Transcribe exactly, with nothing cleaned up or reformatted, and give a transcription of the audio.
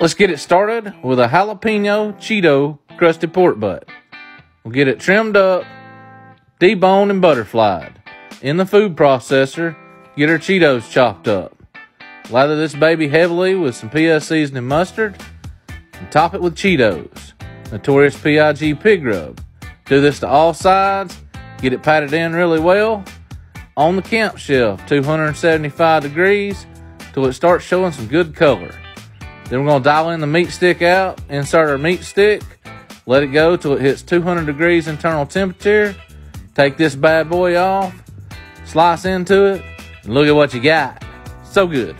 Let's get it started with a jalapeno Cheeto crusted pork butt. We'll get it trimmed up, deboned and butterflied. In the food processor, get our Cheetos chopped up. Lather this baby heavily with some P S seasoning mustard and top it with Cheetos. Notorious P I G pig rub. Do this to all sides. Get it patted in really well. On the camp shelf, two hundred seventy-five degrees, till it starts showing some good color. Then we're gonna dial in the meat stick out, insert our meat stick, let it go till it hits two hundred degrees internal temperature. Take this bad boy off, slice into it, and look at what you got. So good.